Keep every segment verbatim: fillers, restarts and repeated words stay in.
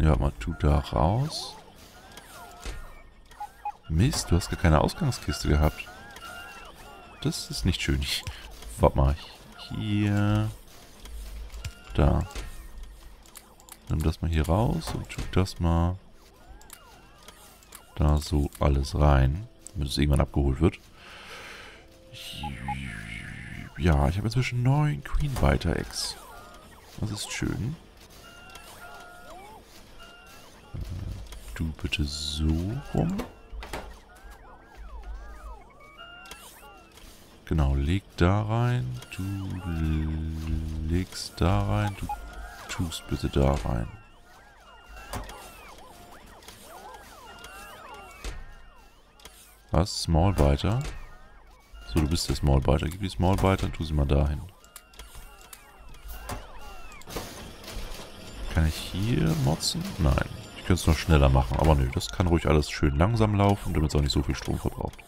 Ja, mal du da raus. Mist, du hast gar keine Ausgangskiste gehabt. Das ist nicht schön. Ich, warte mal. Hier. Da. Nimm das mal hier raus und tu das mal da so alles rein, damit es irgendwann abgeholt wird. Ja, ich habe inzwischen neun Queen Biter Eggs. Das ist schön. Du bitte so rum. Genau, leg da rein. Du legst da rein. Du tust bitte da rein. Was? Small Biter? So, du bist der Small Biter. Gib die Small Biter und tu sie mal dahin. Kann ich hier motzen? Nein. Ich könnte es noch schneller machen, aber nö. Das kann ruhig alles schön langsam laufen, damit es auch nicht so viel Strom verbraucht.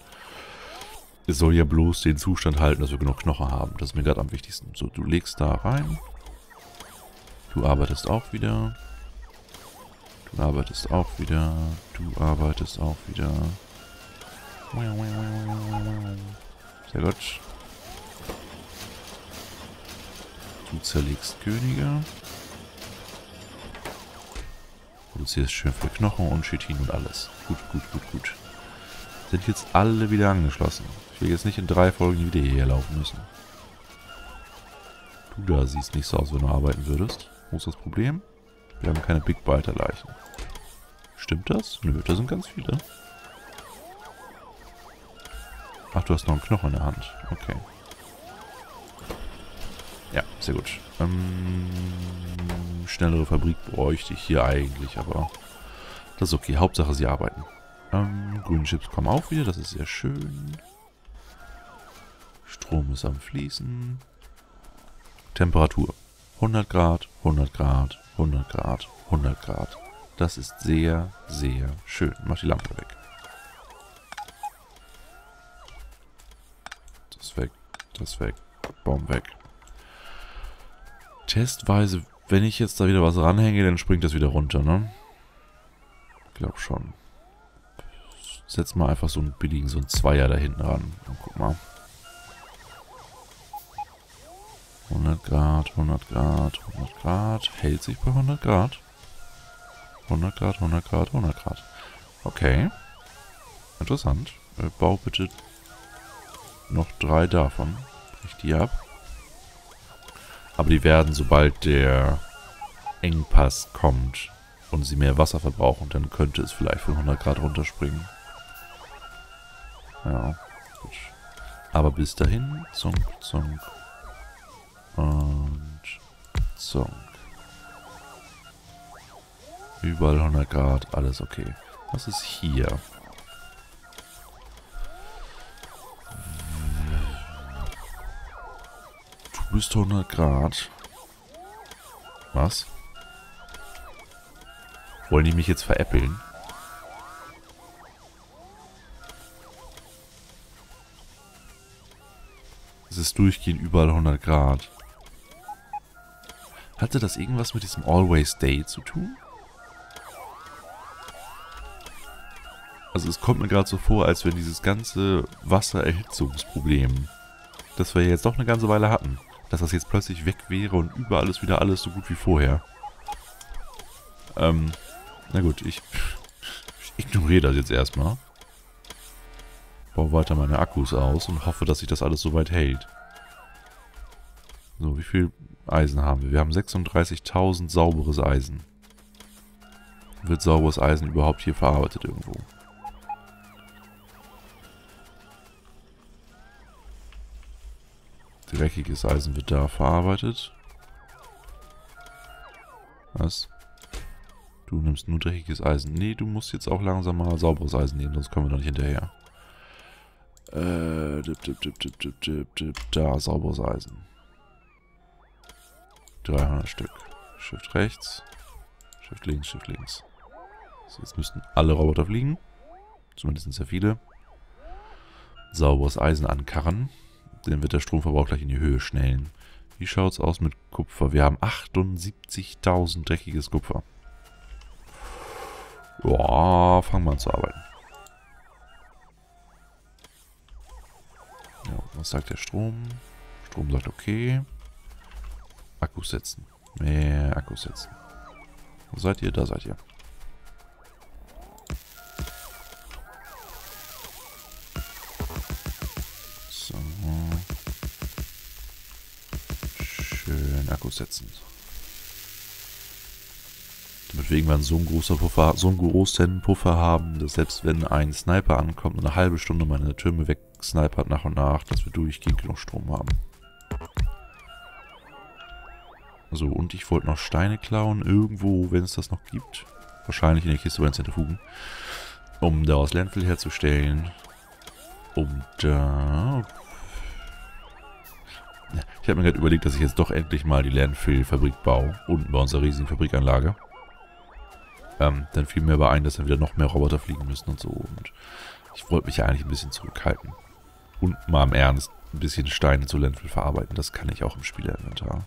Es soll ja bloß den Zustand halten, dass wir genug Knochen haben. Das ist mir gerade am wichtigsten. So, du legst da rein. Du arbeitest auch wieder. Du arbeitest auch wieder. Du arbeitest auch wieder. Sehr gut. Du zerlegst Könige. Produzierst schön für Knochen und Chitin und alles. Gut, gut, gut, gut. Sind jetzt alle wieder angeschlossen. Ich will jetzt nicht in drei Folgen wieder hierher laufen müssen. Du da siehst nicht so aus, wenn du arbeiten würdest. Wo ist das Problem? Wir haben keine Big Biter Leichen. Stimmt das? Nö, da sind ganz viele. Ach, du hast noch einen Knochen in der Hand. Okay. Ja, sehr gut. Ähm, schnellere Fabrik bräuchte ich hier eigentlich, aber das ist okay. Hauptsache, sie arbeiten. Ähm, grüne Chips kommen auch wieder, das ist sehr schön. Strom ist am Fließen. Temperatur. hundert Grad, hundert Grad, hundert Grad, hundert Grad. Das ist sehr, sehr schön. Mach die Lampe weg. Das weg, das weg, Baum weg. Testweise, wenn ich jetzt da wieder was ranhänge, dann springt das wieder runter, ne? Ich glaube schon. Setz mal einfach so einen billigen, so einen Zweier da hinten ran. Und guck mal. hundert Grad, hundert Grad, hundert Grad. Hält sich bei hundert Grad. hundert Grad, hundert Grad, hundert Grad. Okay. Interessant. Äh, bau bitte noch drei davon. Brich die ab. Aber die werden, sobald der Engpass kommt und sie mehr Wasser verbrauchen, dann könnte es vielleicht von hundert Grad runterspringen. Ja, gut. Aber bis dahin, zunk, zunk und zunk. Überall hundert Grad, alles okay. Was ist hier? Du bist hundert Grad. Was? Wollen die mich jetzt veräppeln? Es ist durchgehend überall hundert Grad. Hatte das irgendwas mit diesem Always Day zu tun? Also es kommt mir gerade so vor, als wenn dieses ganze Wassererhitzungsproblem, das wir jetzt doch eine ganze Weile hatten, dass das jetzt plötzlich weg wäre und überall ist wieder alles so gut wie vorher. Ähm, na gut, ich, ich ignoriere das jetzt erstmal. Baue weiter meine Akkus aus und hoffe, dass sich das alles soweit hält. So, wie viel Eisen haben wir? Wir haben sechsunddreißigtausend sauberes Eisen. Wird sauberes Eisen überhaupt hier verarbeitet irgendwo? Dreckiges Eisen wird da verarbeitet. Was? Du nimmst nur dreckiges Eisen. Nee, du musst jetzt auch langsam mal sauberes Eisen nehmen, sonst kommen wir noch nicht hinterher. Äh, dip, dip, dip, dip, dip, dip, dip, da, sauberes Eisen. dreihundert Stück. Shift rechts. Shift links, Shift links. So, jetzt müssten alle Roboter fliegen. Zumindest sehr viele. Sauberes Eisen ankarren. Dann wird der Stromverbrauch gleich in die Höhe schnellen. Wie schaut's aus mit Kupfer? Wir haben achtundsiebzigtausend dreckiges Kupfer. Boah, fangen wir an zu arbeiten. Ja, was sagt der Strom? Strom sagt okay. Akkus setzen. Mehr Akkus setzen. Wo seid ihr? Da seid ihr. So. Schön Akkus setzen. Damit wir irgendwann so einen großen Puffer, so einen großen Puffer haben, dass selbst wenn ein Sniper ankommt und eine halbe Stunde meine Türme wegsnipert nach und nach, dass wir durchgehend genug Strom haben. So, und ich wollte noch Steine klauen, irgendwo, wenn es das noch gibt. Wahrscheinlich in der Kiste bei den Zentrifugen. Um daraus Landfill herzustellen. Und da... Äh ich habe mir gerade überlegt, dass ich jetzt doch endlich mal die Landfill-Fabrik baue. Unten bei unserer riesigen Fabrikanlage. Ähm, dann fiel mir aber ein, dass dann wieder noch mehr Roboter fliegen müssen und so. Und ich wollte mich ja eigentlich ein bisschen zurückhalten. Und mal im Ernst ein bisschen Steine zu Landfill verarbeiten. Das kann ich auch im Spielerinventar.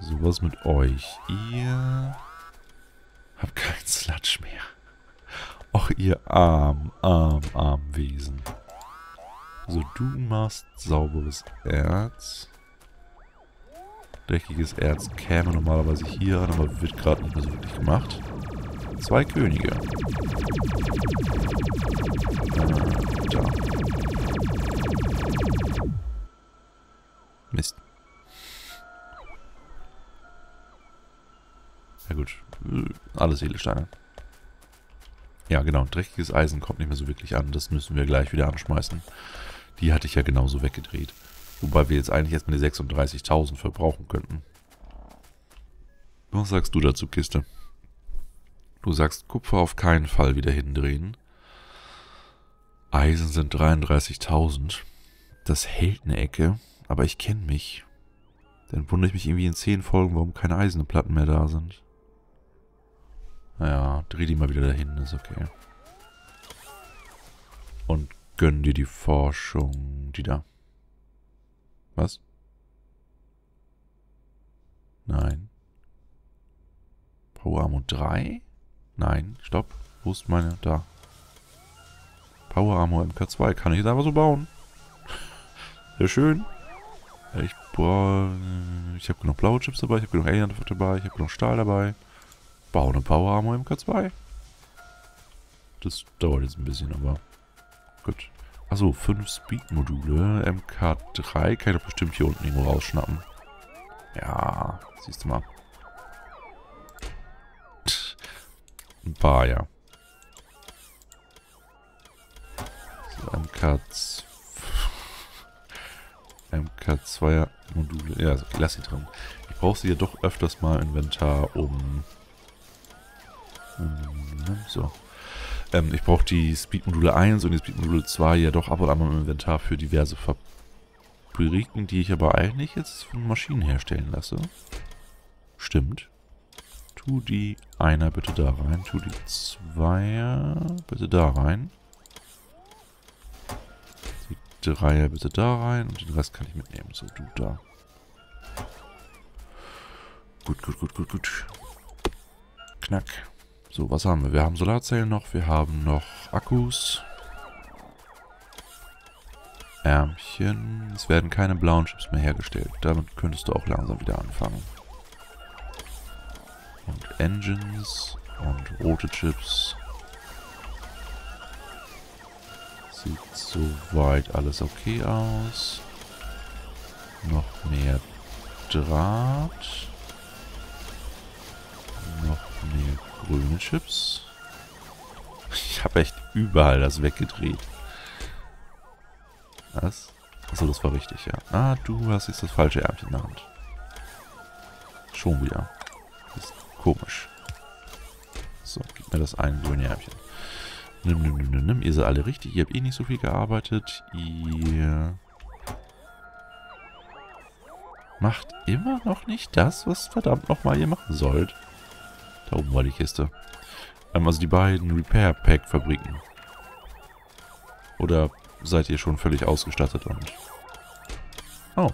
So, was mit euch? Ihr habt keinen Sludge mehr. Och, ihr arm, arm, arm Wesen. So, du machst sauberes Erz. Dreckiges Erz käme normalerweise hier an, aber wird gerade nicht mehr so wirklich gemacht. Zwei Könige. Äh, da. Mist. Ja gut, alles Edelsteine. Ja genau, dreckiges Eisen kommt nicht mehr so wirklich an. Das müssen wir gleich wieder anschmeißen. Die hatte ich ja genauso weggedreht. Wobei wir jetzt eigentlich erstmal die sechsunddreißigtausend verbrauchen könnten. Was sagst du dazu, Kiste? Du sagst, Kupfer auf keinen Fall wieder hindrehen. Eisen sind dreiunddreißigtausend. Das hält eine Ecke, aber ich kenne mich. Dann wundere ich mich irgendwie in zehn Folgen, warum keine Eisenplatten mehr da sind. Naja, dreh die mal wieder dahin, ist okay. Und gönn dir die Forschung, die da. Was? Nein. Power Armor drei? Nein, stopp. Wo ist meine? Da. Power Armor M K zwei. Kann ich jetzt einfach so bauen. Sehr schön. Ich, boah, ich habe genug blaue Chips dabei, ich habe genug Alien dabei, ich habe genug Stahl dabei. Baue eine Power Armor M K zwei. Das dauert jetzt ein bisschen, aber gut. Achso, fünf Speed-Module. M K drei kann ich doch bestimmt hier unten irgendwo rausschnappen. Ja, siehst du mal. Ein paar, ja. So, M K zwei. M K zwei Module. Ja, okay, lass sie drin. Ich brauche sie ja doch öfters mal im Inventar, um... um so. Ähm, ich brauche die Speed-Module eins und die Speed-Module zwei ja doch ab und an mal im Inventar für diverse Fabriken, die ich aber eigentlich jetzt von Maschinen herstellen lasse. Stimmt. Tu die Einer bitte da rein. Tu die Zweier bitte da rein. Reihe bitte da rein und den Rest kann ich mitnehmen. So, du da. Gut, gut, gut, gut, gut. Knack. So, was haben wir? Wir haben Solarzellen noch, wir haben noch Akkus. Ärmchen. Es werden keine blauen Chips mehr hergestellt. Damit könntest du auch langsam wieder anfangen. Und Engines und rote Chips. Sieht soweit alles okay aus. Noch mehr Draht. Noch mehr grüne Chips. Ich habe echt überall das weggedreht. Was? Achso, das war richtig, ja. Ah, du hast jetzt das falsche Ärmchen in der Hand. Schon wieder. Ist komisch. So, gib mir das eine grüne Ärmchen. Nimm, nimm, nimm, nimm. Ihr seid alle richtig. Ihr habt eh nicht so viel gearbeitet. Ihr macht immer noch nicht das, was verdammt nochmal ihr machen sollt. Da oben war die Kiste. Also die beiden Repair-Pack-Fabriken. Oder seid ihr schon völlig ausgestattet und... Oh.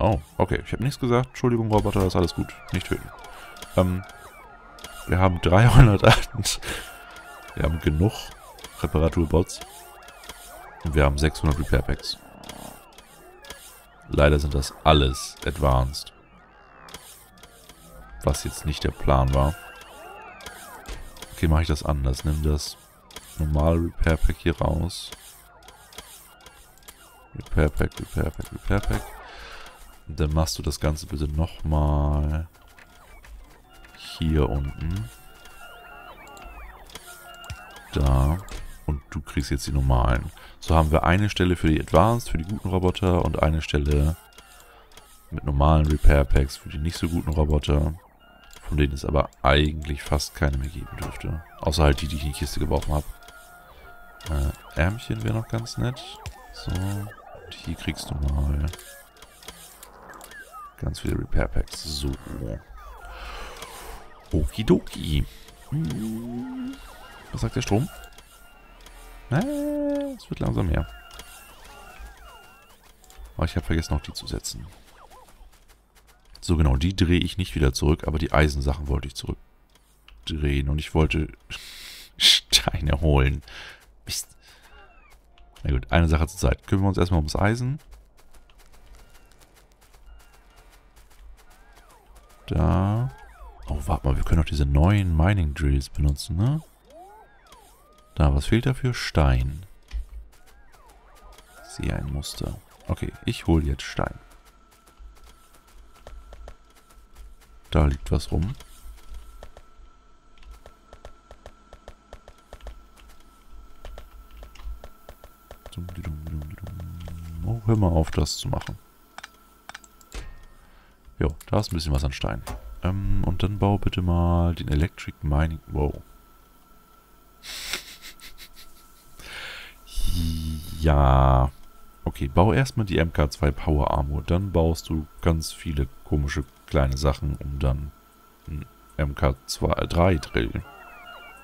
Oh, okay. Ich habe nichts gesagt. Entschuldigung, Roboter. Ist alles gut. Nicht töten. Ähm... Wir haben dreihundertacht. Wir haben genug Reparaturbots. Und wir haben sechshundert Repair Packs. Leider sind das alles Advanced. Was jetzt nicht der Plan war. Okay, mache ich das anders. Nimm das normale Repair Pack hier raus. Repair Pack, Repair Pack, Repair Pack. Und dann machst du das Ganze bitte nochmal hier unten. Da. Und du kriegst jetzt die normalen. So haben wir eine Stelle für die Advanced, für die guten Roboter und eine Stelle mit normalen Repair Packs für die nicht so guten Roboter, von denen es aber eigentlich fast keine mehr geben dürfte. Außer halt die, die ich in die Kiste geworfen habe. Äh, Ärmchen wäre noch ganz nett. So, und hier kriegst du mal ganz viele Repair Packs. So. Okidoki. Was sagt der Strom? Na, es wird langsam mehr. Aber ich habe vergessen, noch die zu setzen. So genau, die drehe ich nicht wieder zurück, aber die Eisensachen wollte ich zurückdrehen. Und ich wollte Steine holen. Mist. Na gut, eine Sache zur Zeit. Kümmern wir uns erstmal ums Eisen. Da. Oh, warte mal, wir können doch diese neuen Mining Drills benutzen, ne? Da, was fehlt dafür? Stein. Ich sehe ein Muster. Okay, ich hole jetzt Stein. Da liegt was rum. Oh, hör mal auf, das zu machen. Jo, da ist ein bisschen was an Stein. Ähm, und dann baue bitte mal den Electric Mining... Wow. Ja. Okay, bau erstmal die M K zwei Power Armor. Dann baust du ganz viele komische kleine Sachen, um dann einen M K drei Drill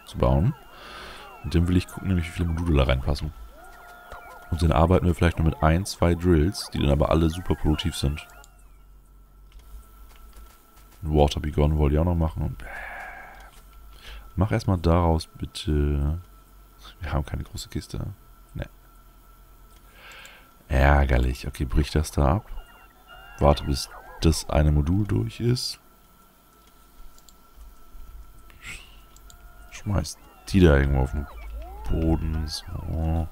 zu bauen. Und dann will ich gucken, nämlich wie viele Module da reinpassen. Und dann arbeiten wir vielleicht nur mit ein, zwei Drills, die dann aber alle super produktiv sind. Water Be Gone wollte ich auch noch machen. Mach erstmal daraus bitte... Wir haben keine große Kiste. Ne. Ärgerlich. Okay, brich das da ab. Warte, bis das eine Modul durch ist. Schmeiß die da irgendwo auf den Boden. So.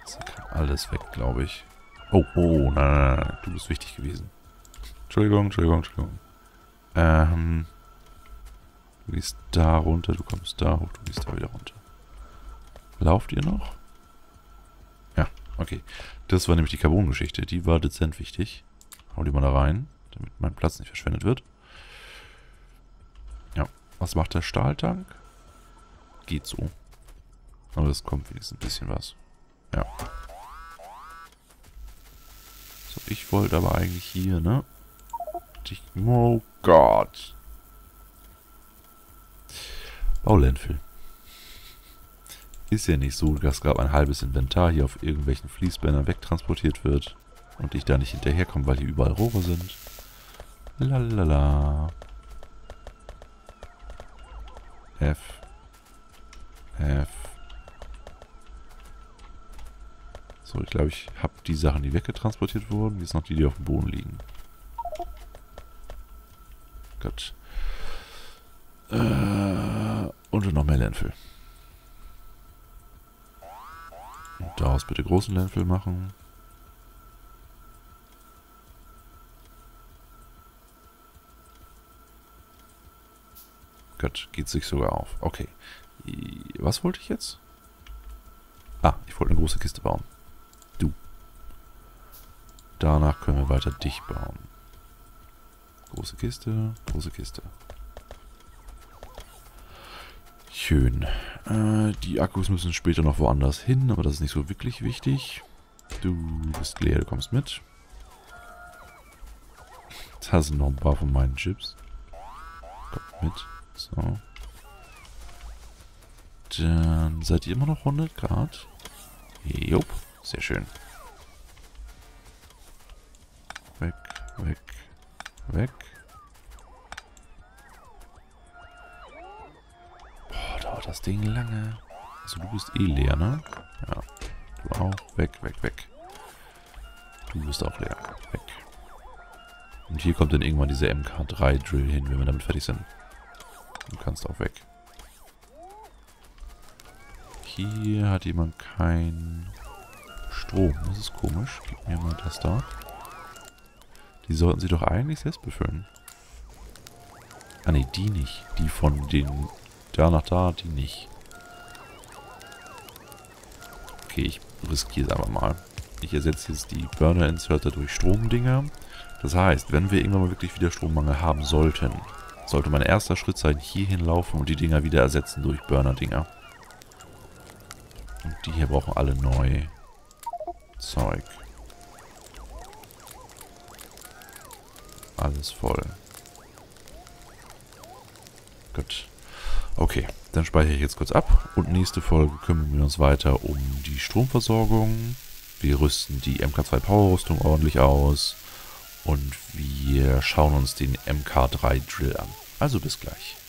Das kann alles weg, glaube ich. Oh, oh, nein, nein, nein. Du bist wichtig gewesen. Entschuldigung, Entschuldigung, Entschuldigung. Ähm... Du gehst da runter, du kommst da hoch, du gehst da wieder runter. Lauft ihr noch? Ja, okay. Das war nämlich die Carbon-Geschichte. Die war dezent wichtig. Hau die mal da rein, damit mein Platz nicht verschwendet wird. Ja, was macht der Stahltank? Geht so. Aber es kommt wenigstens ein bisschen was. Ja. So, ich wollte aber eigentlich hier, ne? Oh Gott. Bau Landfill. Ist ja nicht so, dass gerade ein halbes Inventar hier auf irgendwelchen Fließbändern wegtransportiert wird und ich da nicht hinterherkomme, weil hier überall Rohre sind. Lalala. F. F. So, ich glaube, ich habe die Sachen, die weggetransportiert wurden. Jetzt noch die, die auf dem Boden liegen. Gott. Äh, und noch mehr Landfill. Und daraus bitte großen Landfill machen. Gott, geht sich sogar auf. Okay. Was wollte ich jetzt? Ah, ich wollte eine große Kiste bauen. Du. Danach können wir weiter dich bauen. Große Kiste, große Kiste. Schön. Äh, die Akkus müssen später noch woanders hin, aber das ist nicht so wirklich wichtig. Du bist leer, du kommst mit. Da sind noch ein paar von meinen Chips. Kommt mit. So. Dann seid ihr immer noch hundert Grad. Jupp. Sehr schön. Weg, weg, weg. braucht das Ding lange. Also du bist eh leer, ne? Ja. Du auch. Weg, weg, weg. Du bist auch leer. Weg. Und hier kommt dann irgendwann dieser M K drei Drill hin, wenn wir damit fertig sind. Du kannst auch weg. Hier hat jemand kein Strom. Das ist komisch. Gib mir mal das da. Die sollten sie doch eigentlich selbst befüllen. Ah ne, die nicht. Die von den da nach da, die nicht. Okay, ich riskiere es einfach mal. Ich ersetze jetzt die Burner-Inserter durch Stromdinger. Das heißt, wenn wir irgendwann mal wirklich wieder Strommangel haben sollten, sollte mein erster Schritt sein, hier hinlaufen und die Dinger wieder ersetzen durch Burner-Dinger. Und die hier brauchen alle neu Zeug. Alles voll. Gut. Okay, dann speichere ich jetzt kurz ab. Und nächste Folge kümmern wir uns weiter um die Stromversorgung. Wir rüsten die M K zwei Power Rüstung ordentlich aus. Und wir schauen uns den M K drei Drill an. Also bis gleich.